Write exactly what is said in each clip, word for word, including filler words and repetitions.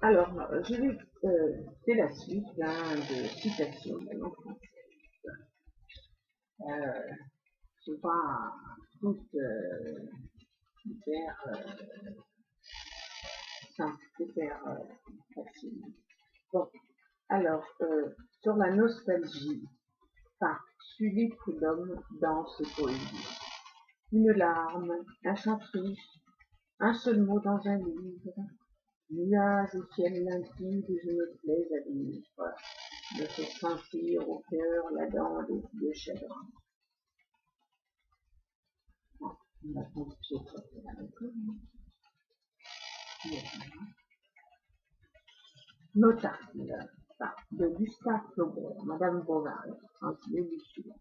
Alors, je vais euh, c'est la suite là, de citations. Euh, je ne vais pas toutes euh, faire euh, simple, faire euh, facile. Bon, alors, euh, sur la nostalgie, par Sully Prudhomme dans ce poésie. Une larme, un chant triste, un seul mot dans un livre. Nuages au ciel limpide, je me plais à vivre, me fait sentir au cœur la dent des vieux chagrins. Bon, on va prendre le pied pour faire la même. Notable, de Gustave Faubourg, Madame Bourgard, en début suivant.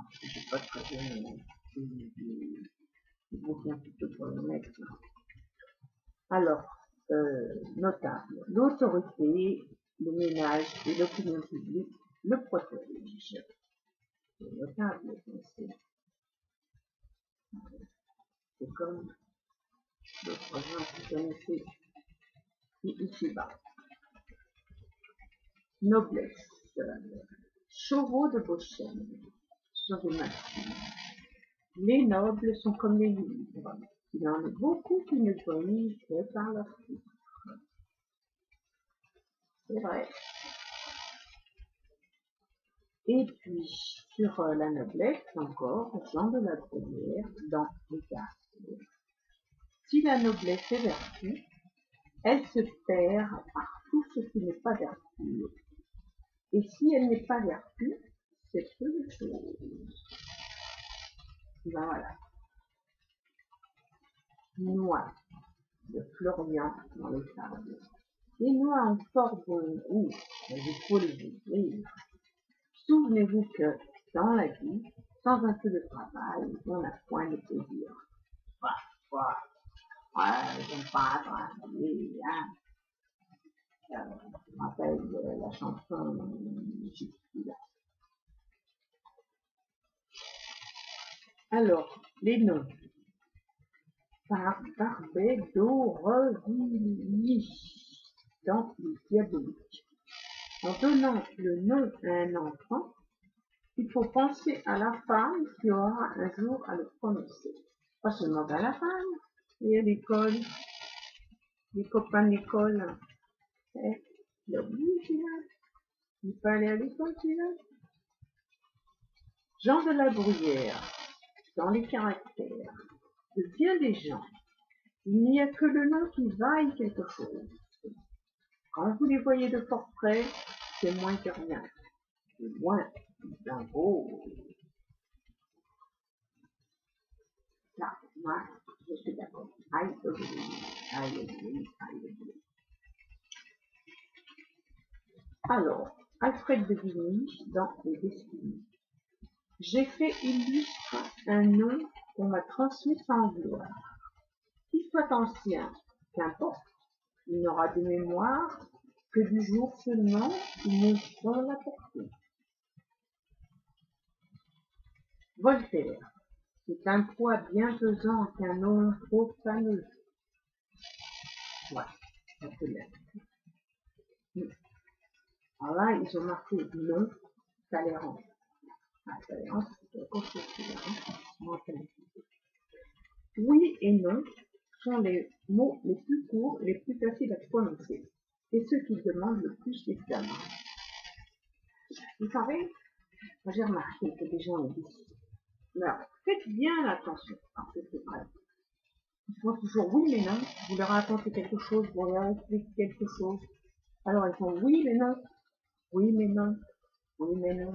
Alors, je ne sais pas très bien, il faut bien plutôt pour le mettre. Alors, euh, notable, l'autorité, le ménage et l'opinion publique le protègent. C'est notable, c'est comme d'autres gens qui connaissaient ici-bas. Noblesse, chevaux de Beauchaine sur des maximes. Les nobles sont comme les livres. Il y en a beaucoup qui ne connaissent que par leur titre. C'est vrai. Et puis, sur euh, la noblesse, encore, Jean de la Bruyère, dans les cartes. Si la noblesse est vertu, elle se perd par tout ce qui n'est pas vertu. Et si elle n'est pas vertu, c'est peu de choses. Ben voilà. Noix de Florian dans les tables. Les noix ont fort bon goût, mais il faut les ouvrir. Souvenez-vous que dans la vie, sans un peu de travail, on n'a point de plaisir. Bah, bah, ouais, j'aime pas travailler, hein. Euh, je me rappelle euh, la chanson euh, J'ai plus là. Alors, les noms. Par Barbey d'Aurevilly dans le diabolique. En donnant le nom à un enfant, il faut penser à la femme qui aura un jour à le prononcer. Pas seulement à la femme, et à l'école, les copains de l'école. Eh, il a oublié qu'il a. Il n'est pas allé à l'école qu'il a. Jean de la Bruyère, dans les caractères. De bien des gens, il n'y a que le nom qui vaille quelque chose. Quand vous les voyez de fort près, c'est moins que rien. C'est moins d'un beau. Là, moi, je suis d'accord. Aïe, aïe, aïe. Alors, Alfred de Vigny dans les destinées. J'ai fait illustre un nom qu'on m'a transmis sans gloire. Qu'il soit ancien, qu'importe, il n'aura de mémoire que du jour seulement où mon front l'a porté. Voltaire, c'est un poids bienfaisant qu'un nom trop fameux. Ouais, ça peut l'être. Alors là, ils ont marqué non, Talleyrand. Ah, Talleyrand, c'est encore ce qu'il y a. Oui et non sont les mots les plus courts, les plus faciles à prononcer, et ceux qui demandent le plus d'examen. Vous savez, moi j'ai remarqué que des gens ont dit, alors faites bien attention, parce que c'est vrai. Ils font toujours oui mais non, vous leur racontez quelque chose, vous leur expliquez quelque chose, alors ils font oui mais non, oui mais non, oui mais non,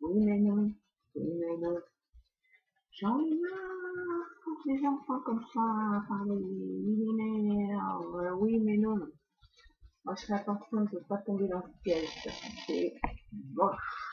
oui mais non, oui mais non. J'en ai marre quand les enfants comme ça à parler, oui mais non. Moi je fais attention de ne pas tomber dans le piège, c'est moche.